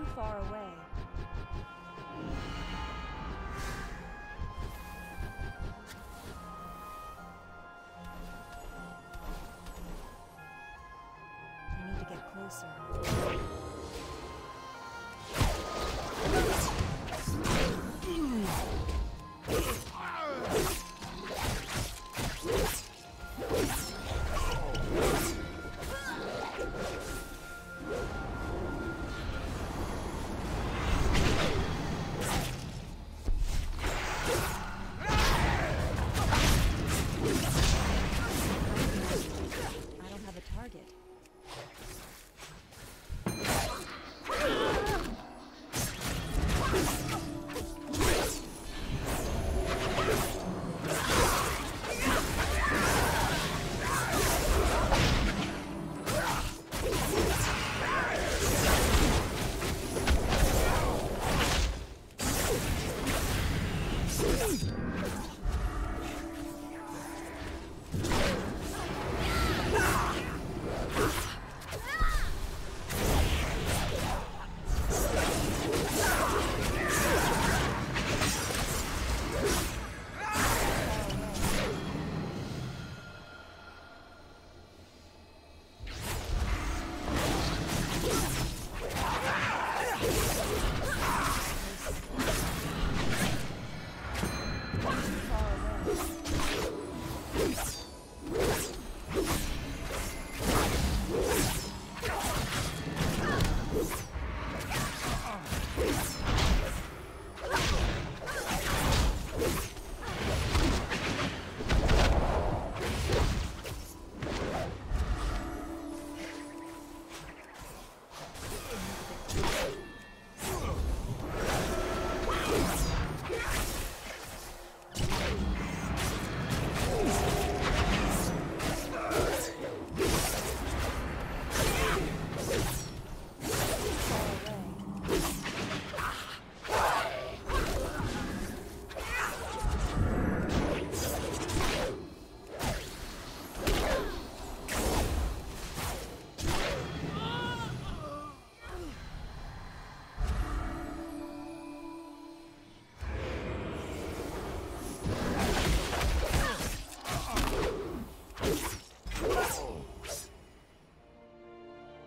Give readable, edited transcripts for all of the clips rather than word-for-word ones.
too far away. I need to get closer.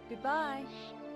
Goodbye.